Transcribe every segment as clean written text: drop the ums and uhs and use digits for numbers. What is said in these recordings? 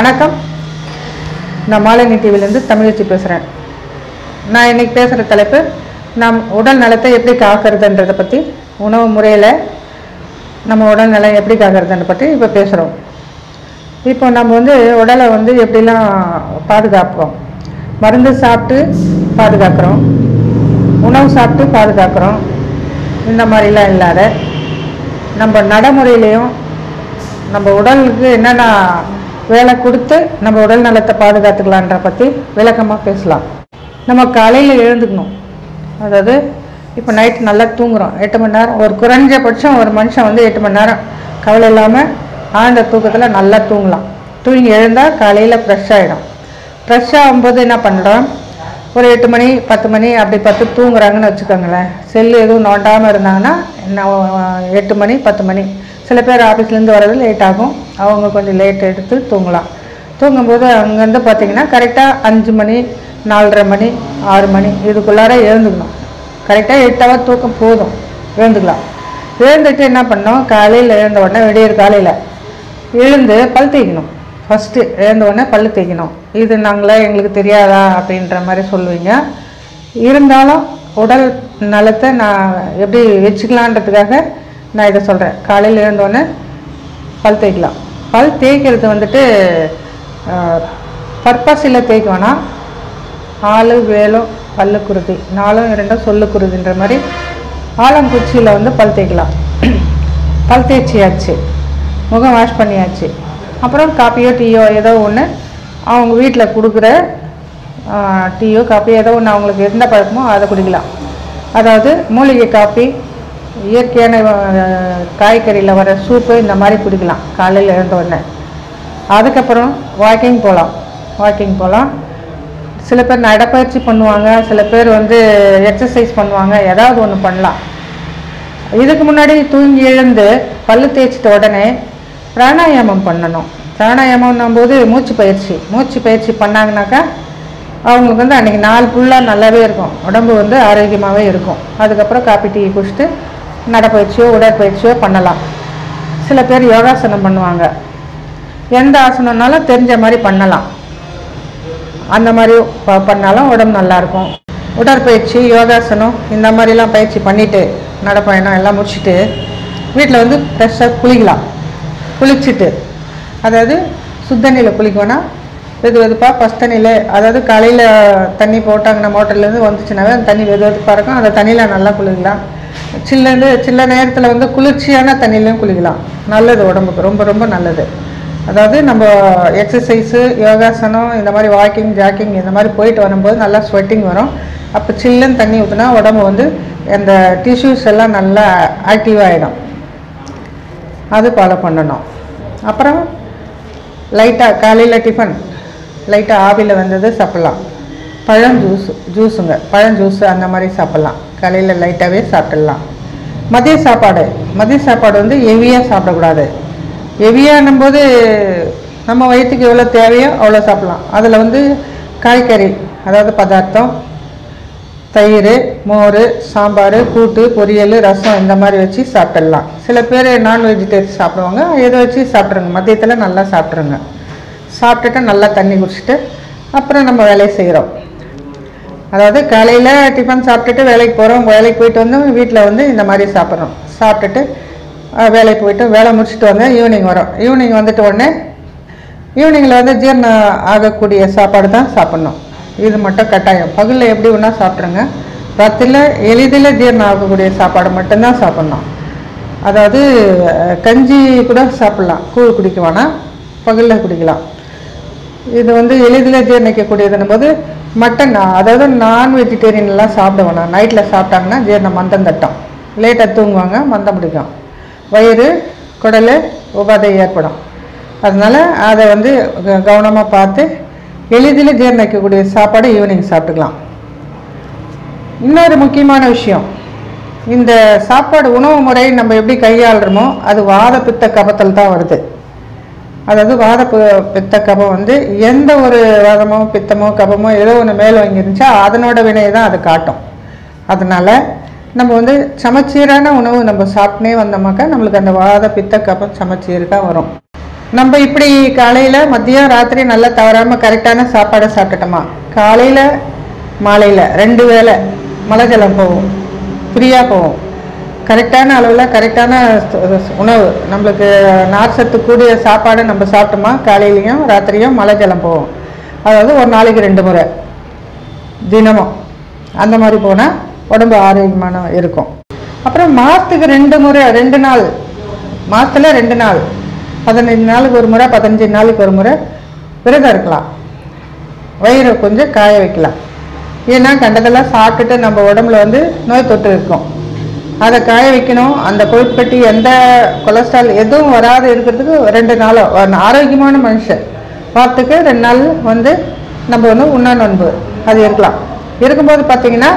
வணக்கம், நான் மாலினி டிவிலேருந்து தமிழ் வச்சு பேசுகிறேன். நான் இன்றைக்கி பேசுகிற தலைப்பு, நம் உடல் நலத்தை எப்படி காக்கிறதுன்றதை பற்றி, உணவு முறையில் நம்ம உடல் நலம் எப்படி காக்கிறதுன்றதை பற்றி இப்போ பேசுகிறோம். இப்போ நம்ம உடலை எப்படிலாம் பாதுகாப்போம்? மருந்து சாப்பிட்டு பாதுகாக்கிறோம், உணவு சாப்பிட்டு பாதுகாக்கிறோம். இந்த மாதிரிலாம் இல்லாத நம்ம நடைமுறையிலையும் நம்ம உடலுக்கு என்னென்ன வேலை கொடுத்து நம்ம உடல் நலத்தை பாதுகாத்துக்கலான்ற பற்றி விளக்கமாக பேசலாம். நம்ம காலையில் எழுந்துக்கணும். அதாவது இப்போ நைட்டு நல்லா தூங்குகிறோம், 8 மணி நேரம், ஒரு குறைஞ்சபட்சம் ஒரு மனுஷன் 8 மணி நேரம் கவலை இல்லாமல் ஆழ்ந்த தூக்கத்தில் நல்லா தூங்கலாம். தூங்கி எழுந்தால் காலையில் ஃப்ரெஷ் ஆகிடும். ஃப்ரெஷ் ஆகும்போது என்ன பண்ணுறோம், ஒரு 8 மணி 10 மணி அப்படி பார்த்து தூங்குறாங்கன்னு வச்சுக்கோங்களேன். செல்லு எதுவும் நோண்டாமல் இருந்தாங்கன்னா 8 மணி 10 மணி, சில பேர் ஆஃபீஸ்லேருந்து வர்றது லேட் ஆகும், அவங்க கொஞ்சம் லேட் எடுத்து தூங்கலாம். தூங்கும்போது அங்கேருந்து பார்த்திங்கன்னா கரெக்டாக 5 மணி 4:30 மணி 6 மணி இதுக்குள்ளார எழுந்துக்கணும். கரெக்டாக 8 ஹவர் தூக்கம் போதும், எழுந்துக்கலாம். எழுந்துட்டு என்ன பண்ணோம், காலையில் எழுந்த உடனே விடியற் காலையில் எழுந்து பல் தேய்க்கணும். ஃபஸ்ட்டு எழுந்த உடனே பல் தேய்க்கணும். இது நாங்களே எங்களுக்கு தெரியாதா அப்படின்ற மாதிரி சொல்லுவீங்க. இருந்தாலும் உடல் நலத்தை நான் எப்படி வச்சுக்கலான்றதுக்காக நான் இதை சொல்கிறேன். காலையில் எழுந்தோடனே பல் தேய்க்கலாம். பல் தேய்க்கிறது பர்பஸில் தேய்க்கணும்னா ஆளு வேலும் பல்லுக்குருதி 4ம் 2ம் சொல்லுக்குருதின்ற மாதிரி ஆலங்குச்சியில் பல் தேய்க்கலாம். பல் தேய்ச்சியாச்சு, முகம் வாஷ் பண்ணியாச்சு, அப்புறம் காப்பியோ டீயோ ஏதோ ஒன்று அவங்க வீட்டில் கொடுக்குற டீயோ காப்பியோ ஏதோ ஒன்று அவங்களுக்கு எந்த பழக்கமோ அதை குடிக்கலாம். அதாவது மூலிகை காப்பி, இயற்கையான காய்கறியில் வர சூப்பு, இந்த மாதிரி குடிக்கலாம் காலையில் எழுந்த உடனே. அதுக்கப்புறம் வாக்கிங் போகலாம். சில பேர் நடைப்பயிற்சி பண்ணுவாங்க, சில பேர் எக்ஸசைஸ் பண்ணுவாங்க, ஏதாவது ஒன்று பண்ணலாம். இதுக்கு முன்னாடி தூங்கி எழுந்து பல்லு தேய்ச்சிட்ட உடனே பிராணாயாமம் பண்ணணும். பிராணாயாமம்னும் போது மூச்சு பயிற்சி பண்ணாங்கனாக்கா அவங்களுக்கு அன்றைக்கி நாள் ஃபுல்லாக நல்லாவே இருக்கும், உடம்பு ஆரோக்கியமாகவே இருக்கும். அதுக்கப்புறம் காப்பி டீ குடிச்சிட்டு நடைப்பயிற்சியோ உடற்பயிற்சியோ பண்ணலாம். சில பேர் யோகாசனம் பண்ணுவாங்க, எந்த ஆசனம்னாலும் தெரிஞ்ச மாதிரி பண்ணலாம். அந்த மாதிரி பண்ணாலும் உடம்பு நல்லாயிருக்கும். உடற்பயிற்சி, யோகாசனம் இந்த மாதிரிலாம் பயிற்சி பண்ணிவிட்டு நடைப்பயணம் எல்லாம் முடிச்சுட்டு வீட்டில் ஃப்ரெஷ்ஷாக குளிக்கலாம். குளிச்சுட்டு, அதாவது சுத்தண்ணியில் குளிக்கணும்னா வெதுவெதுப்பாக பஸ்தண்ணியில், அதாவது காலையில் தண்ணி போட்டாங்கன்னா மோட்டர்லேருந்து வந்துச்சுனாவே அந்த தண்ணி வெதுவெதுப்பாக இருக்கும், அந்த தண்ணியில் நல்லா குளிக்கலாம். சில நேரத்தில் குளிர்ச்சியான தண்ணியிலையும் குளிக்கலாம். நல்லது, உடம்புக்கு ரொம்ப ரொம்ப நல்லது. அதாவது நம்ம எக்ஸசைஸு, யோகாசனம், இந்த மாதிரி வாக்கிங், ஜாக்கிங் இந்த மாதிரி போயிட்டு வரும்போது நல்லா ஸ்வெட்டிங் வரும். அப்போ சில்லுன்னு தண்ணி ஊற்றினா உடம்பு அந்த டிஷ்யூஸ் எல்லாம் நல்லா ஆக்டிவாகிடும். அது ஃபாலோ பண்ணணும். அப்புறம் லைட்டாக காலையில் டிஃபன் லைட்டாக ஆவியில் சாப்பிட்லாம். பழம் ஜூஸு அந்த மாதிரி சாப்பிட்லாம். காலையில் லைட்டாகவே சாப்பிட்லாம். மதிய சாப்பாடு ஹெவியாக சாப்பிடக்கூடாது. ஹெவியாகும் போது நம்ம வயிற்றுக்கு எவ்வளோ தேவையோ அவ்வளோ சாப்பிட்லாம். அதில் காய்கறி, அதாவது பதார்த்தம், தயிர், மோர், சாம்பார், கூட்டு, பொரியல், ரசம் இந்த மாதிரி வச்சு சாப்பிட்லாம். சில பேர் நான்வெஜிடேரியன் சாப்பிடுவாங்க, எதை வச்சு சாப்பிட்ருங்க. மதியத்தில் நல்லா சாப்பிட்ருங்க. சாப்பிட்டுட்டு நல்லா தண்ணி குடிச்சிட்டு அப்புறம் நம்ம வேலையை செய்கிறோம். அதாவது காலையில் டிஃபன் சாப்பிட்டுட்டு வேலைக்கு போகிறோம், வேலைக்கு போயிட்டு வீட்டில் இந்த மாதிரி சாப்பிட்றோம். சாப்பிட்டுட்டு வேலைக்கு போயிட்டு வேலை முடிச்சுட்டு ஈவினிங் வரோம். ஈவினிங் உடனே ஈவினிங்கில் ஜீரணம் ஆகக்கூடிய சாப்பாடு தான் சாப்பிட்ணும். இது மட்டும் கட்டாயம். பகலில் எப்படி ஒன்றா சாப்பிட்ருங்க, ராத்திரியில் எளிதில் ஜீரணம் ஆகக்கூடிய சாப்பாடு மட்டும்தான் சாப்பிட்ணும். அதாவது கஞ்சி கூட சாப்பிட்லாம், கூழ் குடிக்க வேணாம், பகலில் குடிக்கலாம். இது எளிதில் ஜீரணிக்கக்கூடியதுன்னும் போது மட்டன், அதாவது நான் வெஜிடேரியன்லாம் சாப்பிட வேணாம். நைட்டில் சாப்பிட்டாங்கன்னா ஜீரணம் மந்தம் தட்டும், லேட்டாக தூங்குவாங்க, மந்தம் பிடிக்கும், வயிறு குடல் உபாதை ஏற்படும். அதனால் அதை கவனமாக பார்த்து எளிதில் ஜீரணிக்கக்கூடிய சாப்பாடு ஈவினிங் சாப்பிட்டுக்கலாம். இன்னொரு முக்கியமான விஷயம், இந்த சாப்பாடு உணவு முறை நம்ம எப்படி கையாளுறோமோ அது வாத பித்த கபத்தில் தான் வருது. அதாவது வாத பித்த கபம் எந்த ஒரு வாதமோ பித்தமோ கபமோ ஏதோ ஒன்று மேலே வாங்கிருந்துச்சா அதனோட வினையை தான் அது காட்டும். அதனால் நம்ம சமச்சீரான உணவு நம்ம சாப்பிட்டே வந்தோம்னாக்கா நம்மளுக்கு அந்த வாத பித்த கபம் சமச்சீர் தான் வரும். நம்ம இப்படி காலையில மதியம் ராத்திரி நல்ல தவறாம கரெக்ட்டான சாப்பாடு சாப்பிட்டோமா காலையில மாலையில ரெண்டு வேளை மலஜலம் போவும் ஃப்ரீயா போவும் கரெக்ட்டான அளவுல கரெக்ட்டான உணவு நமக்கு நார்ச்சத்து கூடிய சாப்பாடு நம்ம சாப்பிட்டோமா காலையிலயும் ராத்திரியும் மலஜலம் போவும் அதாவது ஒரு நாளைக்கு ரெண்டு முறை தினமும் அந்த மாதிரி போனா உடம்பு ஆரோக்கியமான இருக்கும் அப்புறம் மாசத்துக்கு ரெண்டு முறை ரெண்டு நாள் மாசத்துல ரெண்டு நாள் 15 நாளுக்கு ஒரு முறை 15 நாளுக்கு ஒரு முறை விரதம் இருக்கலாம் வயிறு கொஞ்சம் காய வைக்கலாம் ஏன்னா கண்டதெல்லாம் சாப்பிட்டுட்டு நம்ம உடம்புல வந்து நோய் தொற்று இருக்கும் அத காய வைக்கணும் அந்த கொழுப்பட்டி எந்த கொலஸ்ட்ரால் எதுவும் வராது இருக்குதுக்கு ரெண்டு நாள் ஆரோக்கியமான மனுஷன் வாரத்துக்கு ரெண்டு நாள் வந்து நம்ம வந்து உண்ணாநோன்பு அது இருக்கலாம் இருக்கும்போது பாத்தீங்கன்னா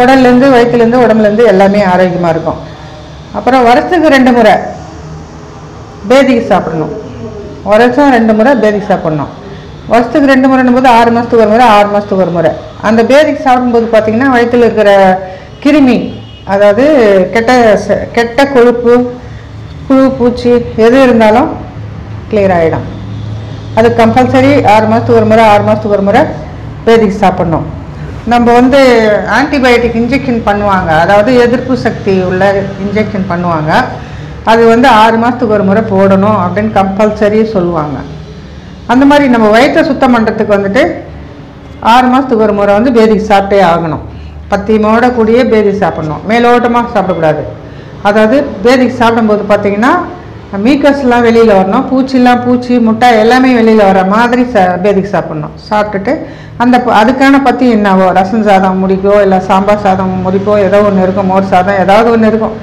குடல்ல இருந்து வயித்துல இருந்து உடம்புல இருந்து எல்லாமே ஆரோக்கியமா இருக்கும் அப்புறம் வருஷத்துக்கு ரெண்டு முறை பேதிக்கு சாப்பிடணும் வருஷம் ரெண்டு முறை பேதிக்கு சாப்பிடணும் வருஷத்துக்கு ரெண்டு முறைன்னும்போது 6 மாசத்துக்கு ஒரு முறை 6 மாசத்துக்கு ஒரு முறை அந்த பேதிக்கு சாப்பிடும்போது பாத்தீங்கன்னா வயித்துல இருக்கிற கிருமி அதாவது கெட்ட கொழுப்பு புழு பூச்சி எது இருந்தாலும் கிளியர் ஆயிடும் அது கம்பல்சரி 6 மாசத்துக்கு ஒரு முறை 6 மாசத்துக்கு ஒரு முறை பேதிக்கு சாப்பிடணும் நம்ம வந்து ஆன்டிபயோட்டிக் இன்ஜெக்ஷன் பண்ணுவாங்க அதாவது எதிர்ப்பு சக்தி உள்ள இன்ஜெக்ஷன் பண்ணுவாங்க அது வந்து 6 மாசத்துக்கு ஒரு முறை போடணும் அப்படிን கம்பல்சரி சொல்வாங்க அந்த மாதிரி நம்ம வயித்தை சுத்தம் பண்றதுக்கு வந்துட்டு 6 மாசத்துக்கு ஒரு முறை வந்து பேதி சாப்பிட்டே ஆகணும் பத்தியமோட கூடிய பேதி சாப்பிடணும் மேலோட்டமா சாப்பிட கூடாது அதாவது பேதி சாப்பிடும்போது பாத்தீங்கன்னா மீக்கஸ்லாம் வெளியில வரணும் பூச்சிலாம் பூச்சி முட்டை எல்லாமே வெளியில வர மாதிரி பேதி சாப்பிடணும் சாப்பிட்டுட்டு அந்த அதுக்கான பத்தி என்னவோ ரசம் சாதம் முடிக்கோ இல்ல சாம்பார் சாதம் முடிக்கோ ஏதோ ஒன்னு இருக்கும் மோர் சாதம் ஏதாவது ஒன்னு இருக்கும்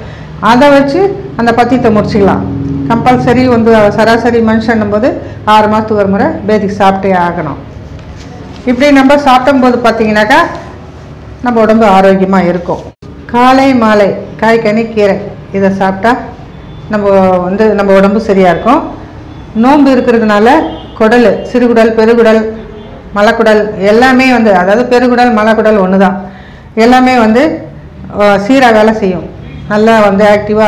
அதை வச்சு அந்த பத்தியத்தை முடிச்சிக்கலாம் கம்பல்சரி வந்து சராசரி மனுஷனும்போது 6 மாசத்துக்கு ஒரு முறை பேதி சாப்பிட்டே ஆகணும் இப்படி நம்ம சாப்பிடும்போது பாத்தீங்கன்னாக்கா நம்ம உடம்பு ஆரோக்கியமா இருக்கும் காலை மாலை காய் கனி கீரை இத சாப்பிட்டா நம்ம வந்து நம்ம உடம்பு சரியா இருக்கும் நோம்பு இருக்குறதுனால குடல் சிறுகுடல் பெருகுடல் மலக்குடல் எல்லாமே வந்து அதாவது பெருகுடல் மலக்குடல் ஒண்ணுதான் எல்லாமே வந்து சீரா வேலை செய்யும் நல்லா வந்து ஆக்டிவா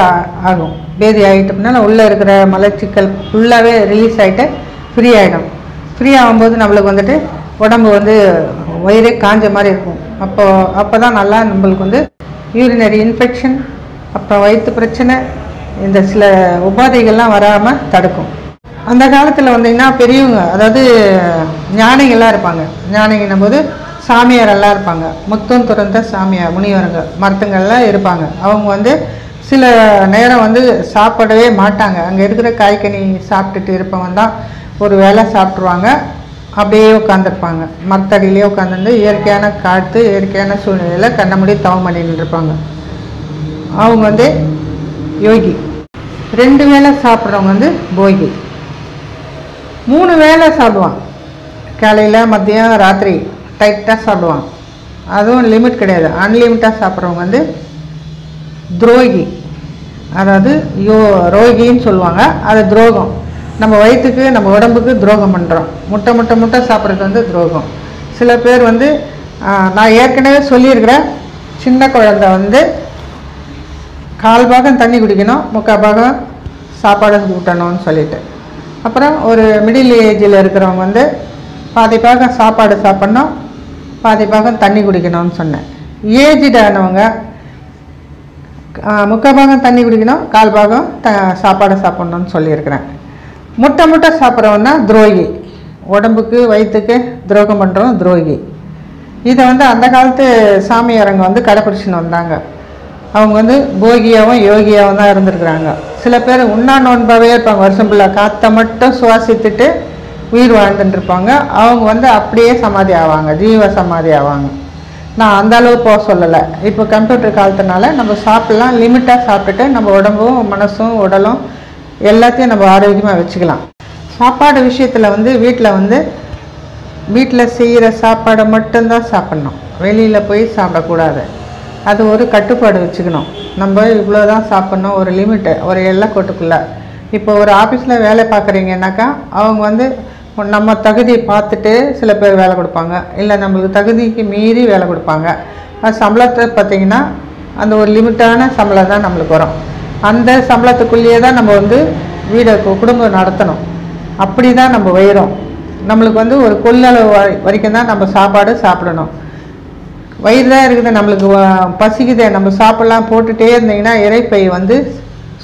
ஆகும் பேதி ஆயிட்டப்பனால உள்ள இருக்கிற மலச்சிக்கல் ஃபுல்லாவே ரிலீஸ் ஆயிட்டு ஃப்ரீ ஆயிடும் ஃப்ரீ ஆகும்போது நமக்கு வந்துட்டு உடம்பு வந்து வயிறு காஞ்ச மாதிரி இருக்கும் அப்பதான் நல்லா நமக்கு வந்து யூரினரி இன்ஃபெக்ஷன் அப்புறம் வயித்து பிரச்சனை இந்த சில உபாதைகள்லாம் வராம தடுக்கும் அந்த காலத்துல வந்தீங்கன்னா பெரியவங்க அதாவது ஞானிகளா இருப்பாங்க ஞானிகள்னும் போது சாமியார் எல்லாம் இருப்பாங்க முத்தம் துறந்த சாமியார் முனிவருங்க மருத்துவங்கள்லாம் இருப்பாங்க அவங்க வந்து சில நேரம் வந்து சாப்பிடவே மாட்டாங்க அங்க இருக்கிற காய்கனி சாப்பிட்டுட்டு இருப்பவங்க தான் ஒரு வேளை சாப்பிடுவாங்க அப்படியே உட்கார்ந்திருப்பாங்க மரத்தடியிலே உட்கார்ந்து இயற்கையான காற்று இயற்கையான சூழ்நிலையில கண்ண மூடி தவம் பண்ணிட்டு இருப்பாங்க அவங்க வந்து யோகி ரெண்டு வேளை சாப்பிடுறவங்க வந்து போகி மூணு வேளை சாப்பிடுவாங்க காலையில மதியம் ராத்திரி டைட்டா சாப்பிடுவாங்க அதுவும் லிமிட் கிடையாது அன்லிமிட்டா சாப்பிடுறவங்க வந்து துரோகி அதாவது ரோகின்னு சொல்வாங்க அது துரோகம் நம்ம வயித்துக்கு நம்ம உடம்புக்கு துரோகம் பண்றோம் முட்டை சாப்பிடுறது வந்து துரோகம் சில பேர் வந்து நான் ஏற்கனவே சொல்லி இருக்கேன் சின்ன குழந்தை வந்து கால் பாகம் தண்ணி குடிக்கணும் முக்கால் பாகம் சாப்பாடு ஊட்டணும்னு சொல்லிட்டு அப்புறம் ஒரு மிடில் ஏஜ்ல இருக்கிறவங்க வந்து பாதி பாகம் சாப்பாடு சாப்பிடணும் பாதி பாகம் தண்ணி குடிக்கணும்னு சொன்னேன் ஏஜ்ட் ஆனவங்க முக்கால் பாகம் தண்ணி குடிக்கணும் கால் பாகம் சாப்பாடு சாப்பிடணும்னு சொல்லி இருக்கிறேன் முட்டை சாப்பிடுறவனா துரோகி உடம்புக்கு வயித்துக்கு துரோகம் பண்றோம் துரோகி இத வந்து அந்த காலத்து சாமியாரங்க வந்து கடைபிடிச்சுன்னு வந்தாங்க அவங்க வந்து போகியாவும் யோகியாவும் தான் இருந்திருக்கிறாங்க சில பேர் உண்ணா நோன்பாவே இருப்பாங்க வருஷம் ஃபுல்லா காற்றை மட்டும் சுவாசித்துட்டு உயிர் வாழ்ந்துட்டு இருப்பாங்க அவங்க வந்து அப்படியே சமாதி ஆவாங்க ஜீவ சமாதி ஆவாங்க நான் அந்த அளவு போக சொல்லலை இப்போ கம்ப்யூட்டர் காலத்தினால நம்ம சாப்பிடலாம் லிமிட்டாக சாப்பிட்டுட்டு நம்ம உடம்பும் மனசும் உடலும் எல்லாத்தையும் நம்ம ஆரோக்கியமாக வச்சுக்கலாம் சாப்பாடு விஷயத்தில் வந்து வீட்டில் செய்கிற சாப்பாடை மட்டும்தான் சாப்பிடணும் வெளியில் போய் சாப்பிடக்கூடாது அது ஒரு கட்டுப்பாடு வச்சுக்கணும் நம்ம இவ்வளோதான் சாப்பிடணும் ஒரு லிமிட்டு ஒரு எல்லைக்கோட்டுக்குள்ளே இப்போ ஒரு ஆஃபீஸில் வேலை பார்க்குறீங்கன்னாக்கா அவங்க வந்து நம்ம தகுதியை பார்த்துட்டு சில பேர் வேலை கொடுப்பாங்க இல்லை நம்மளுக்கு தகுதிக்கு மீறி வேலை கொடுப்பாங்க சம்பளத்தை பார்த்தீங்கன்னா அந்த ஒரு லிமிட்டான சம்பளம் தான் நம்மளுக்கு வரும் அந்த சம்பளத்துக்குள்ளேயே தான் நம்ம வந்து வீடு குடும்பம் நடத்தணும். அப்படி தான் நம்ம வயிறோம். நம்மளுக்கு வந்து ஒரு கொள்ளளவு வரைக்கும் தான் நம்ம சாப்பாடு சாப்பிடணும். வயிறு தான் இருக்குது, நம்மளுக்கு பசிக்குதே, நம்ம சாப்பிடலாம் போட்டுகிட்டே இருந்தீங்கன்னா இறைப்பை வந்து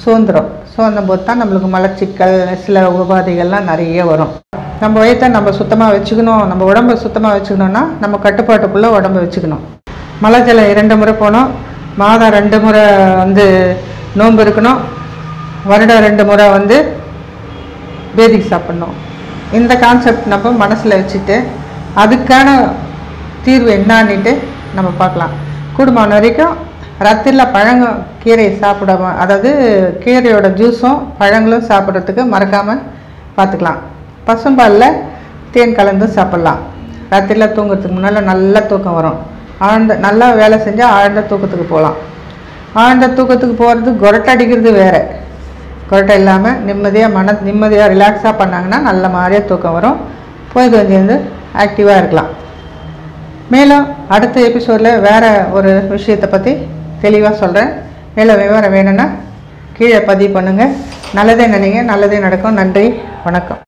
சோர்ந்துடும். சோர்ந்தபோது தான் நம்மளுக்கு மலச்சிக்கல் சில உபாதைகள்லாம் நிறைய வரும். நம்ம வயிற்றை நம்ம சுத்தமாக வச்சுக்கணும். நம்ம உடம்பை சுத்தமாக வச்சுக்கணும்னா நம்ம கட்டுப்பாட்டுக்குள்ளே உடம்பை வச்சுக்கணும். மலை ஜலம் 2 முறை போகணும். மாதம் 2 முறை வந்து நோன்பு இருக்கணும். வருடம் 2 முறை வந்து பேதிக்கு சாப்பிடணும். இந்த கான்செப்ட் நம்ம மனசில் வச்சுட்டு அதுக்கான தீர்வு என்னான்னுட்டு நம்ம பார்க்கலாம். கூடுமான வரைக்கும் ராத்திரியில் பழங்கள் கீரை சாப்பிடாம, அதாவது கீரையோட ஜூஸும் பழங்களும் சாப்பிட்றதுக்கு மறக்காமல் பார்த்துக்கலாம். பசும்பாலில் தேன் கலந்து சாப்பிட்லாம். ராத்திரியில் தூங்குறதுக்கு முன்னால் நல்லா தூக்கம் வரும். நல்லா வேலை செஞ்சால் ஆழ்ந்த தூக்கத்துக்கு போகலாம். ஆழ்ந்த தூக்கத்துக்கு போகிறது கொரட்டை அடிக்கிறது வேறு. கொரட்டை இல்லாமல் நிம்மதியாக நிம்மதியாக ரிலாக்ஸாக பண்ணாங்கன்னா நல்ல மாதிரியாக தூக்கம் வரும். போய் கொஞ்சம் வந்து ஆக்டிவாக இருக்கலாம். மேலும் அடுத்த எபிசோடில் வேறு ஒரு விஷயத்தை பற்றி தெளிவாக சொல்கிறேன். மேலும் விவரம் வேணும்னா கீழே பதிவு பண்ணுங்கள். நல்லதே நினைங்க, நல்லதே நடக்கும். நன்றி, வணக்கம்.